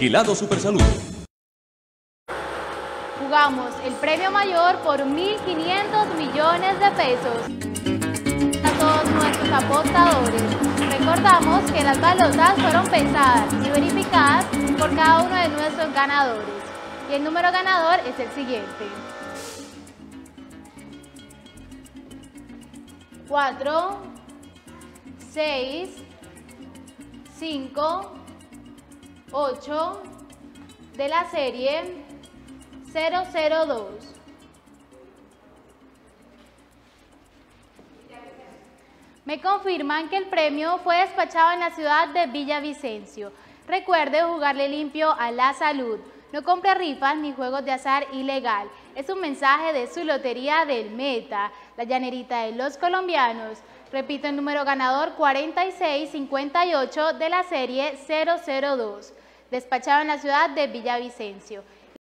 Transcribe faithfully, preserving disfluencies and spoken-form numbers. Sigilado Supersalud. Jugamos el premio mayor por mil quinientos millones de pesos. A todos nuestros apostadores, recordamos que las balotas fueron pesadas y verificadas por cada uno de nuestros ganadores. Y el número ganador es el siguiente: cuatro, seis, cinco, ocho de la serie cero cero dos. Me confirman que el premio fue despachado en la ciudad de Villavicencio. Recuerde jugarle limpio a la salud. No compre rifas ni juegos de azar ilegal. Es un mensaje de su Lotería del Meta, la llanerita de los colombianos. Repito, el número ganador cuarenta y seis cincuenta y ocho de la serie cero cero dos, despachado en la ciudad de Villavicencio.